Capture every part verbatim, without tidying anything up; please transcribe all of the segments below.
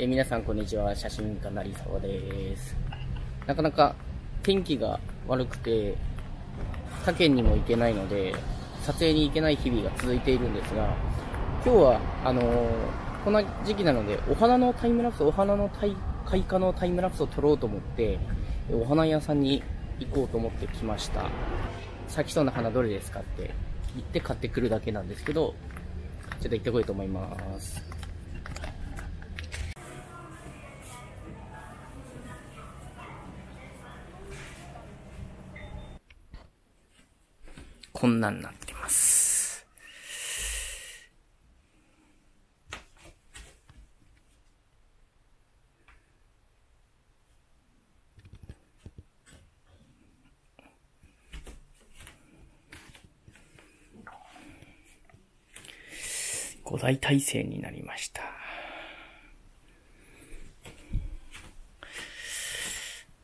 え皆さんこんにちは、写真家なりさわです。なかなか天気が悪くて他県にも行けないので撮影に行けない日々が続いているんですが、今日はあのー、こんな時期なのでお花のタイムラプスお花の開花のタイムラプスを撮ろうと思ってお花屋さんに行こうと思ってきました。咲きそうな花どれですかって言って買ってくるだけなんですけど、ちょっと行ってこいと思います。こんなんなってます。ごだい体制になりました。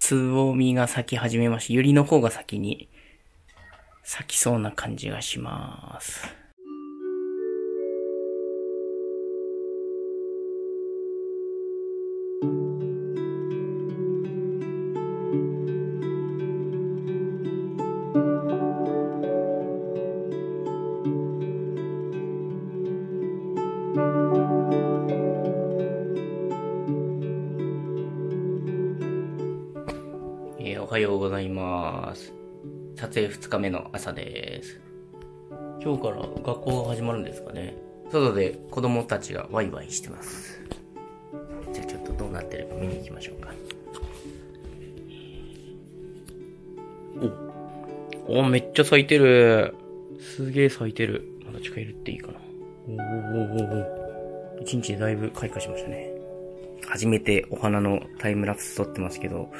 つぼみが咲き始めまして、ユリの方が先に咲きそうな感じがします。えー、おはようございます。撮影ふつかめの朝です。今日から学校が始まるんですかね。外で子供たちがワイワイしてます。じゃあちょっとどうなってるか見に行きましょうか。お、おめっちゃ咲いてる。すげえ咲いてる。まだ近寄っていいかな。おお、一日でだいぶ開花しましたね。初めてお花のタイムラプス撮ってますけど、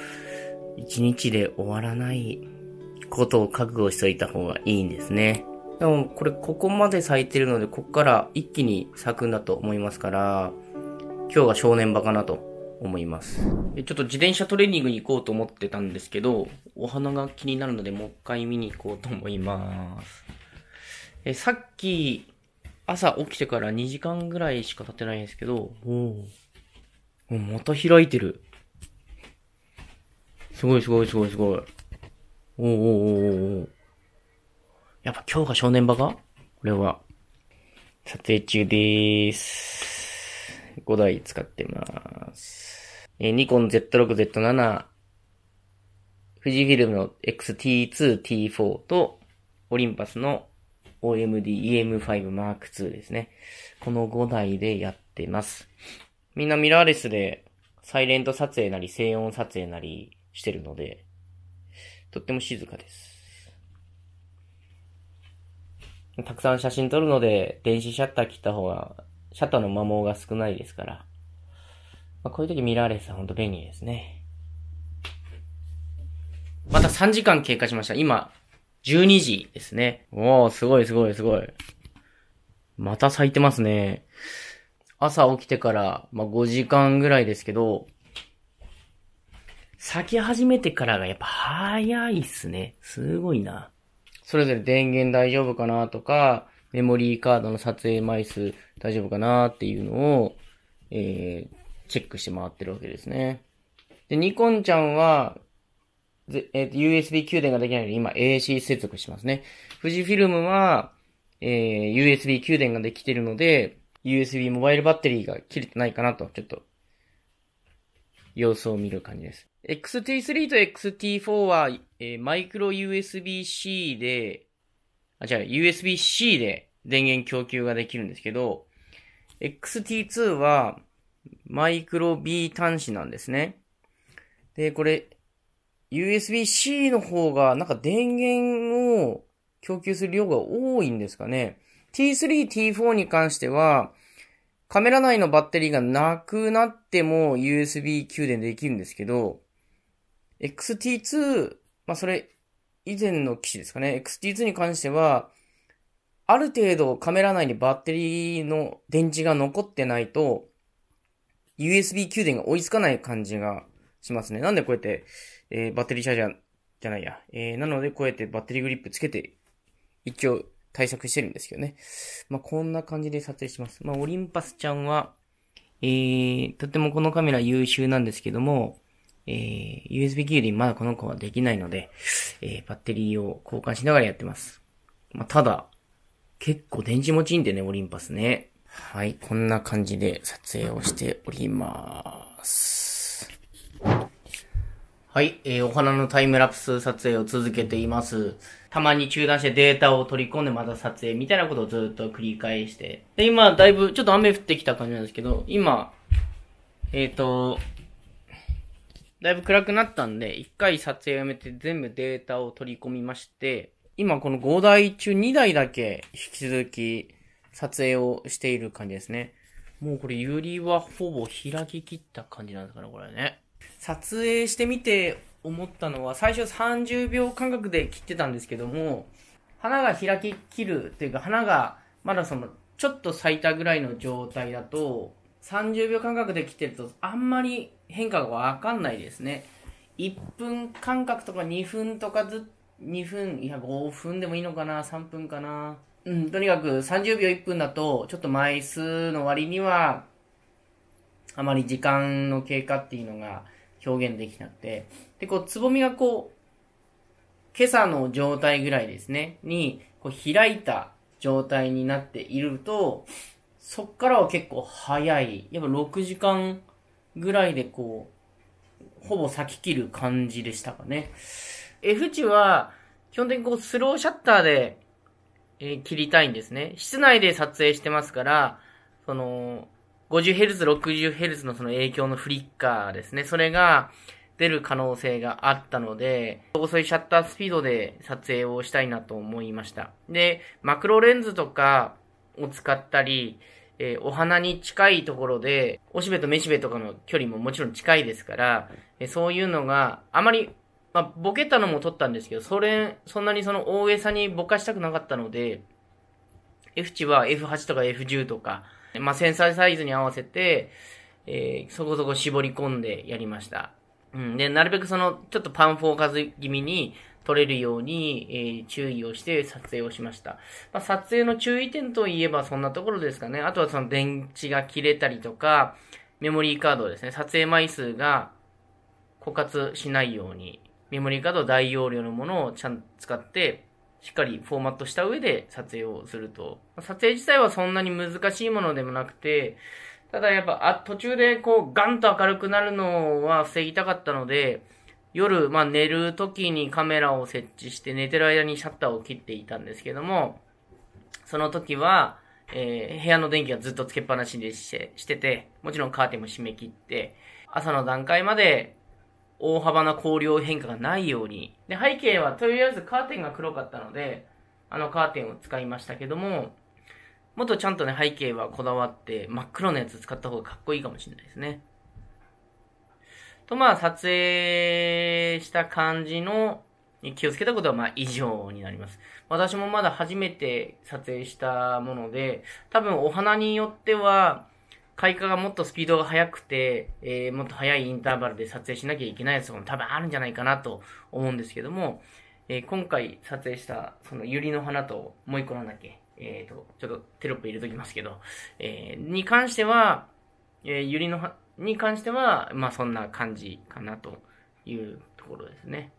一日で終わらないことを覚悟しといた方がいいんですね。でもこれここまで咲いてるので、ここから一気に咲くんだと思いますから、今日が正念場かなと思います。ちょっと自転車トレーニングに行こうと思ってたんですけど、お花が気になるのでもう一回見に行こうと思います。え、さっき朝起きてからにじかんぐらいしか経ってないんですけど、おお、また開いてる。すごいすごいすごいすごい。おーおーおーおー。やっぱ今日が正念場か？これは。撮影中でーす。ごだい使ってまーす。えー、ニコン ゼットろく、ゼットなな、富士フィルムの エックスティーツー、ティーフォー と、オリンパスの オーエムディーイーエムファイブマークツー ですね。このごだいでやってます。みんなミラーレスで、サイレント撮影なり、静音撮影なりしてるので、とっても静かです。たくさん写真撮るので、電子シャッター切った方が、シャッターの摩耗が少ないですから。まあ、こういう時ミラーレスはほんと便利ですね。またさんじかん経過しました。今、じゅうにじですね。おー、すごいすごいすごい。また咲いてますね。朝起きてから、まあ、ごじかんぐらいですけど、咲き始めてからがやっぱ早いっすね。すごいな。それぞれ電源大丈夫かなとか、メモリーカードの撮影枚数大丈夫かなっていうのを、えー、チェックして回ってるわけですね。で、ニコンちゃんは、えー、ユーエスビー 給電ができないので今 エーシー 接続しますね。富士フィルムは、えー、ユーエスビー 給電ができてるので、ユーエスビー モバイルバッテリーが切れてないかなと、ちょっと、様子を見る感じです。エックスティースリー と エックスティーフォー は、えー、マイクロ ユーエスビー-C で、あ、違う、ユーエスビー-C で電源供給ができるんですけど、エックスティーツー はマイクロ B 端子なんですね。で、これ、ユーエスビー-C の方が、なんか電源を供給する量が多いんですかね。ティースリー、ティーフォー に関しては、カメラ内のバッテリーがなくなっても ユーエスビー 給電できるんですけど、エックスティーツー、まあ、それ以前の機種ですかね。エックスティーツー に関しては、ある程度カメラ内にバッテリーの電池が残ってないと、ユーエスビー 給電が追いつかない感じがしますね。なんでこうやって、えー、バッテリーチャージャーじゃないや。えー、なのでこうやってバッテリーグリップつけて、一応、対策してるんですけどね。まあ、こんな感じで撮影します。まあ、オリンパスちゃんは、えー、とってもこのカメラ優秀なんですけども、えー、ユーエスビー 給電まだこの子はできないので、えー、バッテリーを交換しながらやってます。まあ、ただ、結構電池持ちいいんでね、オリンパスね。はい、こんな感じで撮影をしております。はい、えー、お花のタイムラプス撮影を続けています。たまに中断してデータを取り込んでまた撮影みたいなことをずっと繰り返して。で、今だいぶちょっと雨降ってきた感じなんですけど、今、えっと、だいぶ暗くなったんで、一回撮影をやめて全部データを取り込みまして、今このごだい中にだいだけ引き続き撮影をしている感じですね。もうこれユリはほぼ開き切った感じなんですかね、これね。撮影してみて思ったのは、最初さんじゅうびょう間隔で切ってたんですけども、花が開き切るというか、花がまだそのちょっと咲いたぐらいの状態だと、さんじゅうびょう間隔で切ってるとあんまり変化がわかんないですね。いっぷん間隔とかにふんとかずっと、にふん、いやごふんでもいいのかな、さんぷんかな。うん、とにかくさんじゅうびょういっぷんだと、ちょっと枚数の割には、あまり時間の経過っていうのが表現できなくて。で、こう、つぼみがこう、今朝の状態ぐらいですね、に、こう、開いた状態になっていると、そっからは結構早い。やっぱろくじかんぐらいでこう、ほぼ咲き切る感じでしたかね。F 値は、基本的にこうスローシャッターで、えー、切りたいんですね。室内で撮影してますから、その、ごじゅうヘルツ、ろくじゅうヘルツ のその影響のフリッカーですね。それが出る可能性があったので、遅いシャッタースピードで撮影をしたいなと思いました。で、マクロレンズとかを使ったり、えー、お花に近いところで、おしべとめしべとかの距離ももちろん近いですから、えー、そういうのがあまり、まあ、ボケたのも撮ったんですけど、それ、そんなにその大げさにぼかしたくなかったので、F 値は エフはち とか エフじゅう とか、まあ、センサーサイズに合わせて、えー、そこそこ絞り込んでやりました。うん。で、なるべくその、ちょっとパンフォーカス気味に撮れるように、えー、注意をして撮影をしました。まあ、撮影の注意点といえばそんなところですかね。あとはその電池が切れたりとか、メモリーカードですね。撮影枚数が枯渇しないように。メモリーカード大容量のものをちゃんと使って、しっかりフォーマットした上で撮影をすると。撮影自体はそんなに難しいものでもなくて、ただやっぱ、あ、途中でこうガンと明るくなるのは防ぎたかったので、夜、まあ寝る時にカメラを設置して寝てる間にシャッターを切っていたんですけども、その時は、えー、部屋の電気がずっとつけっぱなしにして、してて、もちろんカーテンも閉め切って、朝の段階まで、大幅な光量変化がないように。で、背景はとりあえずカーテンが黒かったので、あのカーテンを使いましたけども、もっとちゃんとね、背景はこだわって、真っ黒なやつ使った方がかっこいいかもしれないですね。と、まあ、撮影した感じの、気をつけたことは、まあ、以上になります。私もまだ初めて撮影したもので、多分お花によっては、開花がもっとスピードが速くて、えー、もっと速いインターバルで撮影しなきゃいけないやつも多分あるんじゃないかなと思うんですけども、えー、今回撮影したそのユリの花ともう一個なんだっけ、えーと、ちょっとテロップ入れときますけど、えー、に関しては、えー、ユリの花に関しては、まあそんな感じかなというところですね。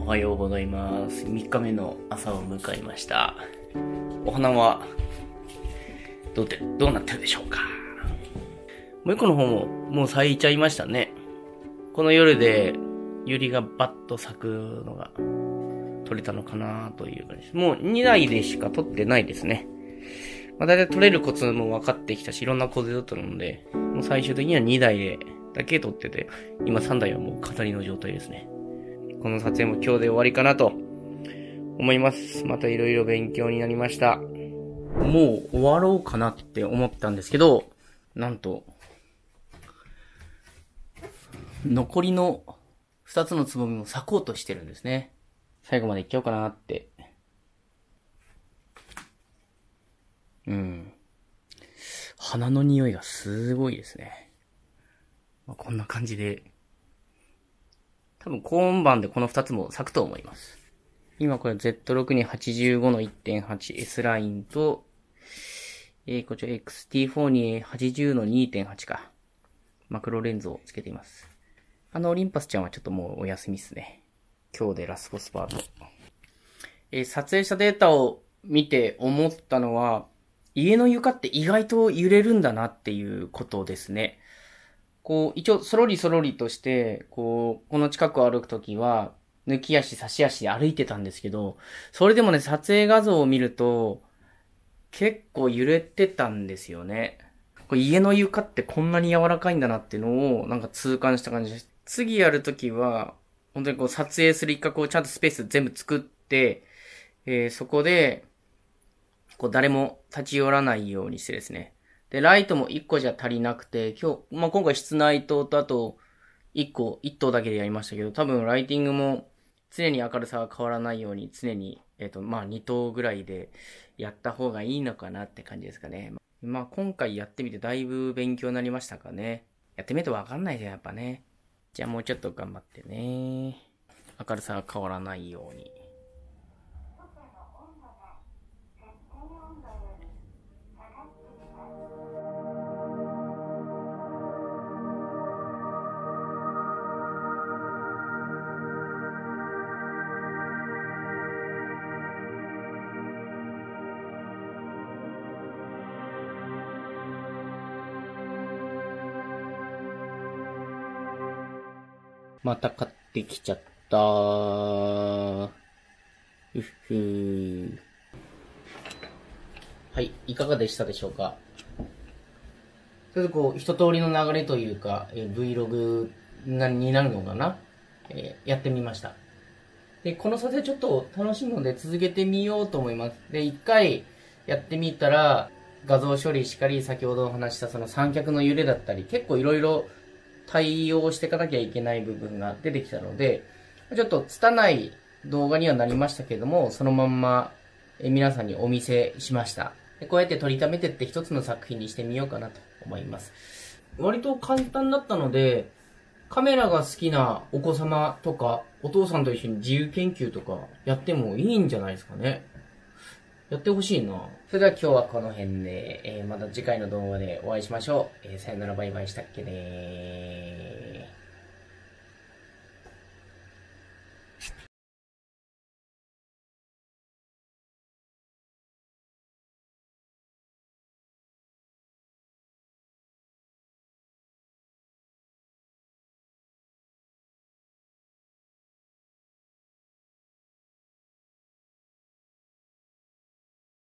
おはようございます。みっかめの朝を迎えました。お花はどうで、どうなってるでしょうか。もう一個の方ももう咲いちゃいましたね。この夜でユリがバッと咲くのが撮れたのかなという感じです。もうにだいでしか撮ってないですね。まあ、だいたい撮れるコツも分かってきたし、いろんな構図だったので、もう最終的にはにだいだけ撮ってて、今さんだいはもう飾りの状態ですね。この撮影も今日で終わりかなと思います。またいろいろ勉強になりました。もう終わろうかなって思ったんですけど、なんと、残りのふたつのつぼみも咲こうとしてるんですね。最後までいっちゃおうかなって。うん。花の匂いがすごいですね。まあ、こんな感じで。多分今晩でこのふたつも咲くと思います。今これ ゼットろく にはちじゅうごの いってんはちエス ラインと、えー、こちら エックスティーフォー にはちじゅうの にてんはち か。マクロレンズをつけています。あのオリンパスちゃんはちょっともうお休みっすね。今日でラスボスパート。えー、撮影したデータを見て思ったのは、家の床って意外と揺れるんだなっていうことですね。こう、一応、そろりそろりとして、こう、この近くを歩くときは、抜き足差し足で歩いてたんですけど、それでもね、撮影画像を見ると、結構揺れてたんですよね。これ家の床ってこんなに柔らかいんだなっていうのを、なんか痛感した感じです。次やるときは、本当にこう撮影する一角をちゃんとスペース全部作って、えー、そこで、こう誰も立ち寄らないようにしてですね。で、ライトもいっこじゃ足りなくて、今日、まあ、今回室内灯とあといっこ、いっとうだけでやりましたけど、多分ライティングも常に明るさが変わらないように、常に、えっと、まあ、にとうぐらいでやった方がいいのかなって感じですかね。まあ、今回やってみてだいぶ勉強になりましたかね。やってみるとわかんないじゃん、やっぱね。じゃあもうちょっと頑張ってね。明るさが変わらないように。また買ってきちゃったー。うっふー。はい、いかがでしたでしょうか。ちょっとこう、一通りの流れというか、えー、Vlog なになるのかな、えー、やってみました。で、この撮影ちょっと楽しいので続けてみようと思います。で、一回やってみたら、画像処理しかり、先ほどお話したその三脚の揺れだったり、結構いろいろ対応していかなきゃいけない部分が出てきたので、ちょっと拙い動画にはなりましたけれども、そのまんま皆さんにお見せしました。こうやって取りためてって一つの作品にしてみようかなと思います。割と簡単だったので、カメラが好きなお子様とか、お父さんと一緒に自由研究とかやってもいいんじゃないですかね。やってほしいな。それでは今日はこの辺で、えー、また次回の動画でお会いしましょう。えー、さよならバイバイしたっけねー。